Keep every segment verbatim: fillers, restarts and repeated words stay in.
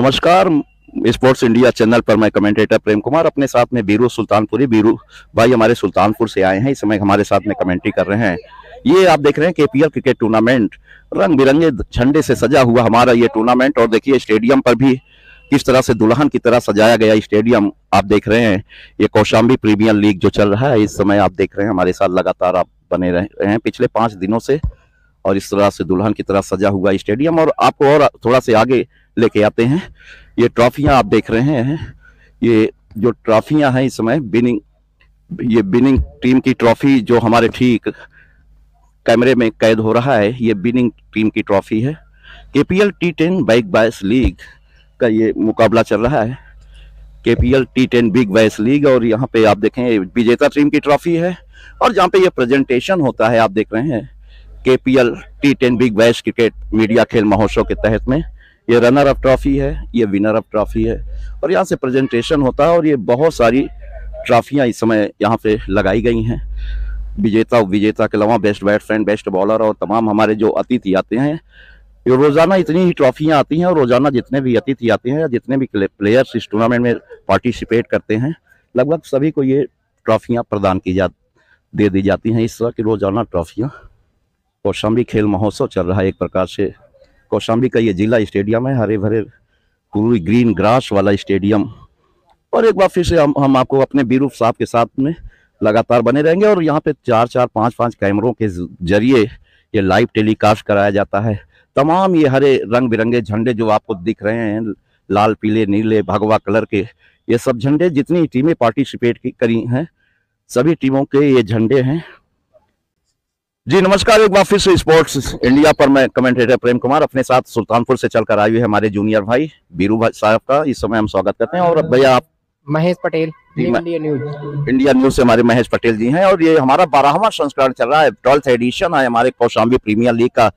नमस्कार, sports India channel पर मैं कमेंटेटर प्रेम कुमार, अपने साथ में बीरू सुल्तानपुरी। बीरू भाई हमारे सुल्तानपुर से आए हैं, इस समय हमारे साथ में कमेंट्री कर रहे हैं। ये आप देख रहे हैं केपीएल क्रिकेट टूर्नामेंट, रंग बिरंगे झंडे से सजा हुआ हमारा ये टूर्नामेंट। और देखिए स्टेडियम पर भी किस तरह से दुल्हन की तरह सजाया गया स्टेडियम आप देख रहे हैं। ये कौशाम्बी प्रीमियर लीग जो चल रहा है इस समय आप देख रहे हैं, हमारे साथ लगातार आप बने रहे हैं पिछले पाँच दिनों से। और इस तरह से दुल्हन की तरह सजा हुआ स्टेडियम। और आपको और थोड़ा से आगे लेके आते हैं, ये ट्रॉफियां आप देख रहे हैं। ये जो ट्रॉफियां हैं इस समय विनिंग, ये विनिंग टीम की ट्रॉफी जो हमारे ठीक कैमरे में कैद हो रहा है, ये विनिंग टीम की ट्रॉफी है। KPL T ten Big Bash League का ये मुकाबला चल रहा है, KPL T ten Big Bash League. और यहाँ पे आप देखें विजेता टीम की ट्रॉफी है। और जहाँ पे ये प्रेजेंटेशन होता है आप देख रहे हैं, KPL T ten Big Bash cricket media खेल महोत्सव के तहत में ये रनर अप ट्रॉफी है, ये विनर अप ट्रॉफी है। और यहाँ से प्रेजेंटेशन होता है। और ये बहुत सारी ट्रॉफियाँ इस समय यहाँ पे लगाई गई हैं, विजेता विजेता के अलावा बेस्ट बैट्समैन, बेस्ट बॉलर और तमाम हमारे जो अतिथि आते हैं। रोज़ाना इतनी ही ट्रॉफियाँ आती हैं और रोज़ाना जितने भी अतिथि आते हैं या जितने भी प्लेयर्स इस टूर्नामेंट में पार्टिसिपेट करते हैं, लगभग सभी को ये ट्रॉफियाँ प्रदान की जा दे दी जाती हैं। इस तरह की रोज़ाना ट्रॉफियाँ। कौशाम्बी खेल महोत्सव चल रहा है एक प्रकार से। कौशाम्बी का ये जिला स्टेडियम है, हरे भरे पूरी ग्रीन ग्रास वाला स्टेडियम। और एक बार फिर से हम हम आपको अपने बीरू साहब के साथ में लगातार बने रहेंगे। और यहाँ पे चार चार पाँच पाँच कैमरों के जरिए ये लाइव टेलीकास्ट कराया जाता है। तमाम ये हरे रंग बिरंगे झंडे जो आपको दिख रहे हैं, लाल पीले नीले भगवा कलर के, ये सब झंडे जितनी टीमें पार्टिसिपेट करी हैं सभी टीमों के ये झंडे हैं। जी नमस्कार, एक बार फिर से स्पोर्ट्स इंडिया पर मैं कमेंटेटर प्रेम कुमार, अपने साथ सुल्तानपुर से चलकर आए हुए हमारे जूनियर भाई बीरू भाई साहब का इस समय हम स्वागत करते हैं। और अब भैया आप Mahesh Patel, India News India News से हमारे महेश पटेल जी हैं। और ये हमारा बारहवां संस्करण चल रहा है, ट्वेल्थ एडिशन है हमारे कौशाम्बी प्रीमियर लीग का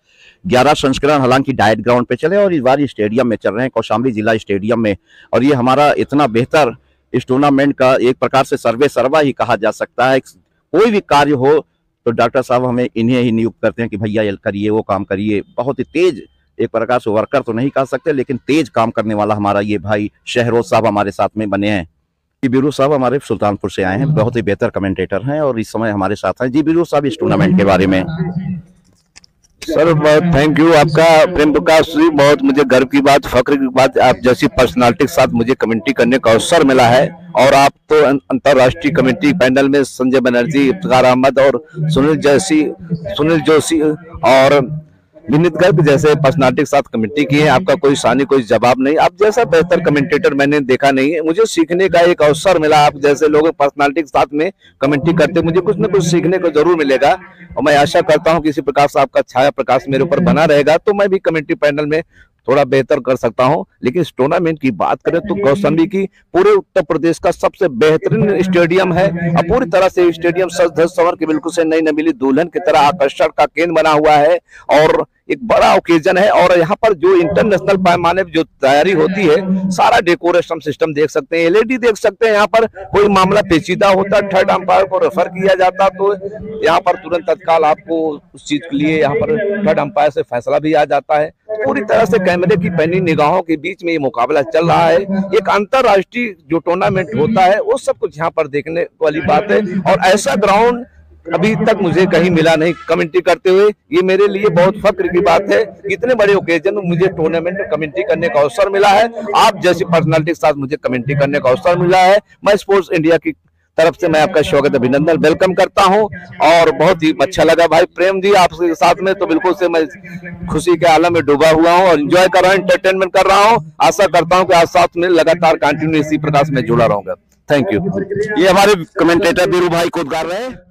ग्यारह संस्करण, हालांकि डाइट ग्राउंड पे चले और इस बार स्टेडियम में चल रहे हैं, कौशाम्बी जिला स्टेडियम में। और ये हमारा इतना बेहतर इस टूर्नामेंट का एक प्रकार से सर्वे सर्वा ही कहा जा सकता है। कोई भी कार्य हो तो डॉक्टर साहब हमें इन्हें ही नियुक्त करते हैं कि भैया ये करिए, वो काम करिए। बहुत ही तेज एक प्रकार से वर्कर तो नहीं कह सकते, लेकिन तेज काम करने वाला हमारा ये भाई शहरोज साहब हमारे साथ में बने हैं। जी बीरू साहब हमारे सुल्तानपुर से आए हैं, बहुत ही बेहतर कमेंटेटर हैं और इस समय हमारे साथ हैं। जी बीरू साहब, इस टूर्नामेंट के बारे में। सर थैंक यू आपका प्रेम प्रकाश जी, बहुत मुझे गर्व की बात, फख्र की बात, आप जैसी पर्सनालिटी के साथ मुझे कमेंट्री करने का अवसर मिला है। और आप तो अंतर्राष्ट्रीय कमेंट्री पैनल में संजय बनर्जी, इफ्तिखार अहमद और सुनील जोशी सुनील जोशी और विनीत गर्ग जैसे पर्सनालिटी के साथ कमेंट्री की है। आपका कोई सानी कोई जवाब नहीं, आप जैसा बेहतर कमेंटेटर मैंने देखा नहीं है। मुझे सीखने का एक अवसर मिला, आप जैसे लोग पर्सनालिटी के साथ में कमेंट्री करते, मुझे कुछ ना कुछ सीखने को जरूर मिलेगा। और मैं आशा करता हूं कि इसी प्रकार से आपका छाया प्रकाश मेरे ऊपर बना रहेगा तो मैं भी कमेंट्री पैनल में थोड़ा बेहतर कर सकता हूं। लेकिन इस टूर्नामेंट की बात करें तो कौशाम्बी की पूरे उत्तर प्रदेश का सबसे बेहतरीन स्टेडियम है और पूरी तरह से स्टेडियम सज धज संवर के बिल्कुल से नई नमीली दुल्हन की तरह आकर्षण का केंद्र बना हुआ है और एक बड़ा ओकेजन है। और यहाँ पर जो इंटरनेशनल पैमाने पर जो तैयारी होती है, सारा डेकोरेशन सिस्टम देख सकते हैं, एलईडी देख सकते हैं। यहाँ पर कोई मामला पेचीदा होता, थर्ड अंपायर को रेफर किया जाता तो यहाँ पर तुरंत तत्काल आपको उस चीज के लिए यहाँ पर थर्ड अंपायर से फैसला भी आ जाता है। पूरी तरह से कैमरे की पैनी निगाहों के बीच में ये मुकाबला चल रहा है। एक अंतरराष्ट्रीय जो टूर्नामेंट होता है वो सब कुछ यहाँ पर देखने वाली बात है। और ऐसा ग्राउंड अभी तक मुझे कहीं मिला नहीं कमेंट्री करते हुए, ये मेरे लिए बहुत फख्र की बात है। इतने बड़े ओकेजन में मुझे टूर्नामेंट में कमेंट्री करने का अवसर मिला है, आप जैसी पर्सनालिटी के साथ मुझे कमेंट्री करने का अवसर मिला है। मैं स्पोर्ट्स इंडिया की तरफ से मैं आपका स्वागत अभिनंदन वेलकम करता हूं। और बहुत ही अच्छा लगा भाई प्रेम जी आपके साथ में, तो बिल्कुल से मैं खुशी के आलम में डूबा हुआ हूँ और एंजॉय कर रहा हूँ, एंटरटेनमेंट कर रहा हूँ। आशा करता हूँ कि आज साथ में लगातार कंटिन्यू इसी प्रकार से मैं जुड़ा रहूंगा। Thank you. ये हमारे कमेंटेटर बीरू भाई खुद गा रहे हैं।